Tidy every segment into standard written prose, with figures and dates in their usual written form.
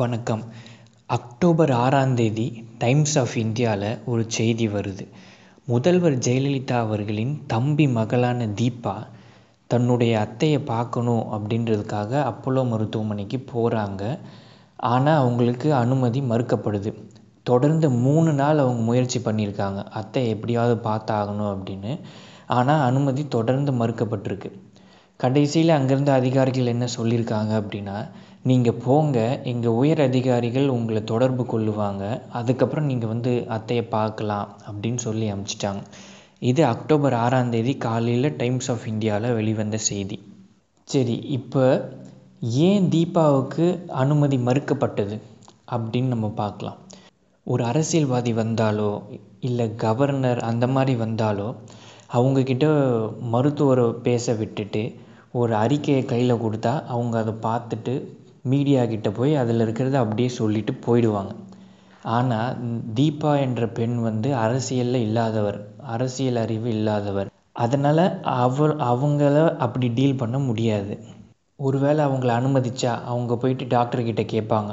வணக்கம். அக்டோபர் 6ஆம் தேதி டைம்ஸ் ஆஃப் இந்தியாவில் ஒரு செய்தி வருது. முதல்வர் ஜெயலலிதா அவர்களின் தம்பி மகளான தீபா தன்னுடைய அத்தையை பார்க்கணும் அப்படின்றதுக்காக அப்போலோ மருத்துவமனைக்கு போகிறாங்க. ஆனால் அவங்களுக்கு அனுமதி மறுக்கப்படுது. தொடர்ந்து 3 நாள் அவங்க முயற்சி பண்ணியிருக்காங்க, அத்தை எப்படியாவது பார்த்தாகணும் அப்படின்னு. ஆனால் அனுமதி தொடர்ந்து மறுக்கப்பட்டிருக்கு. கடைசியில் அங்கேருந்து அதிகாரிகள் என்ன சொல்லியிருக்காங்க அப்படின்னா, நீங்கள் போங்க, எங்கள் உயர் அதிகாரிகள் உங்களை தொடர்பு கொள்ளுவாங்க, அதுக்கப்புறம் நீங்கள் வந்து அத்தையை பார்க்கலாம் அப்படின்னு சொல்லி அனுப்பிச்சிட்டாங்க. இது அக்டோபர் 6ஆம் தேதி காலையில் டைம்ஸ் ஆஃப் இந்தியாவில் வெளிவந்த செய்தி. சரி, இப்போ ஏன் தீபாவுக்கு அனுமதி மறுக்கப்பட்டது அப்படின்னு நம்ம பார்க்கலாம். ஒரு அரசியல்வாதி வந்தாலோ இல்லை கவர்னர் அந்த மாதிரி வந்தாலோ அவங்கக்கிட்ட மருத்துவரை பேச விட்டுட்டு ஒரு அறிக்கையை கையில் கொடுத்தா அவங்க அதை பார்த்துட்டு மீடியாக்கிட்ட போய் அதில் இருக்கிறத அப்படியே சொல்லிட்டு போயிடுவாங்க. ஆனால் தீபா என்ற பெண் வந்து அரசியலில் இல்லாதவர், அரசியல் அறிவு இல்லாதவர். அதனால் அவங்கள அப்படி டீல் பண்ண முடியாது. ஒருவேளை அவங்கள அனுமதிச்சா அவங்க போயிட்டு டாக்டர்கிட்ட கேட்பாங்க,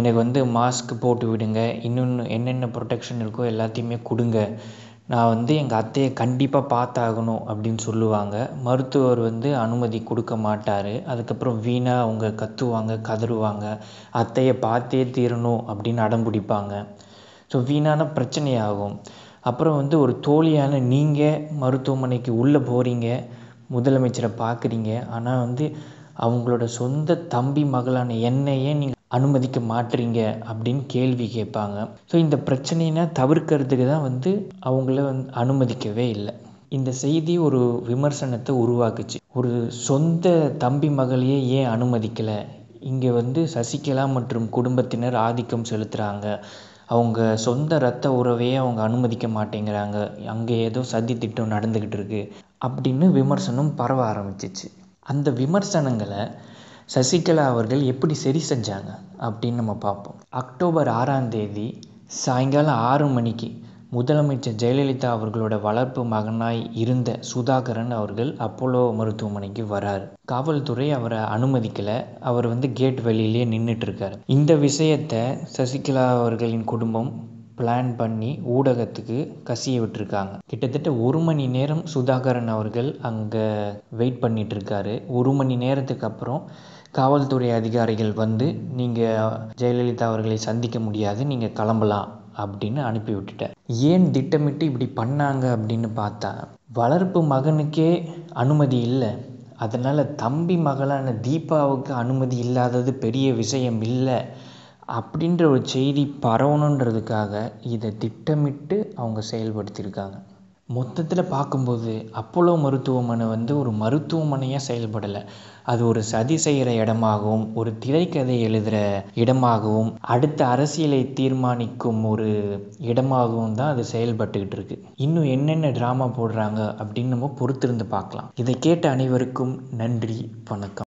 எனக்கு வந்து மாஸ்க் போட்டு விடுங்க, இன்னொன்று என்னென்ன ப்ரொடெக்ஷன் இருக்கோ எல்லாத்தையுமே கொடுங்க, நான் வந்து எங்கள் அத்தையை கண்டிப்பாக பார்த்தாகணும் அப்படின்னு சொல்லுவாங்க. மருத்துவர் வந்து அனுமதி கொடுக்க மாட்டார். அதுக்கப்புறம் வீணாக அவங்க கத்துவாங்க, கதறுவாங்க, அத்தையை பார்த்தே தீரணும் அப்படின்னு அடம்பிடிப்பாங்க. ஸோ வீணான பிரச்சனையாகும். அப்புறம் வந்து ஒரு தோழியான நீங்கள் மருத்துவமனைக்கு உள்ளே போகிறீங்க, முதலமைச்சரை பார்க்குறீங்க, ஆனால் வந்து அவங்களோட சொந்த தம்பி மகளான என்னையே நீங்கள் அனுமதிக்க மாட்டுறீங்க அப்படின்னு கேள்வி கேட்பாங்க. ஸோ இந்த பிரச்சனைனா தவிர்க்கிறதுக்கு தான் வந்து அவங்கள வந்து அனுமதிக்கவே இல்லை. இந்த செய்தி ஒரு விமர்சனத்தை உருவாக்குச்சு. ஒரு சொந்த தம்பி மகளையே ஏன் அனுமதிக்கலை, இங்கே வந்து சசிகலா மற்றும் குடும்பத்தினர் ஆதிக்கம் செலுத்துகிறாங்க, அவங்க சொந்த இரத்த உறவையே அவங்க அனுமதிக்க மாட்டேங்கிறாங்க, அங்கே ஏதோ சதி திட்டம் நடந்துக்கிட்டு இருக்கு அப்படின்னு விமர்சனம் பரவ ஆரம்பிச்சிச்சு. அந்த விமர்சனங்களை சசிகலா அவர்கள் எப்படி சரி செஞ்சாங்க அப்படின்னு நம்ம பார்ப்போம். அக்டோபர் 6ஆம் தேதி சாயங்காலம் 6 மணிக்கு முதலமைச்சர் ஜெயலலிதா அவர்களோட வளர்ப்பு மகனாய் இருந்த சுதாகரன் அவர்கள் அப்போலோ மருத்துவமனைக்கு வரார். காவல்துறை அவரை அனுமதிக்கலை. அவர் வந்து கேட் வெளியிலேயே நின்றுட்டு இருக்கார். இந்த விஷயத்தை சசிகலா அவர்களின் குடும்பம் பிளான் பண்ணி ஊடகத்துக்கு கசிய விட்டுருக்காங்க. கிட்டத்தட்ட 1 மணி நேரம் சுதாகரன் அவர்கள் அங்கே வெயிட் பண்ணிகிட்ருக்காரு. 1 மணி நேரத்துக்கு அப்புறம் காவல்துறை அதிகாரிகள் வந்து, நீங்கள் ஜெயலலிதா அவர்களை சந்திக்க முடியாது, நீங்கள் கிளம்பலாம் அப்படின்னு அனுப்பி விட்டுட்டார். ஏன் திட்டமிட்டு இப்படி பண்ணாங்க அப்படின்னு பார்த்தா, வளர்ப்பு மகனுக்கே அனுமதி இல்லை, அதனால் தம்பி மகளான தீபாவுக்கு அனுமதி இல்லாதது பெரிய விஷயம் இல்லை அப்படின்ற ஒரு செய்தி பரவணுன்றதுக்காக இதை திட்டமிட்டு அவங்க செயல்படுத்தியிருக்காங்க. மொத்தத்தில் பார்க்கும்போது அப்போலோ மருத்துவமனை வந்து ஒரு மருத்துவமனையாக செயல்படலை. அது ஒரு சதி செய்கிற இடமாகவும், ஒரு திரைக்கதை எழுதுகிற இடமாகவும், அடுத்த அரசியலை தீர்மானிக்கும் ஒரு இடமாகவும் தான் அது செயல்பட்டுக்கிட்டு இருக்கு. இன்னும் என்னென்ன ட்ராமா போடுறாங்க அப்படின்னு நம்ம பொறுத்திருந்து பார்க்கலாம். இதை கேட்ட அனைவருக்கும் நன்றி, வணக்கம்.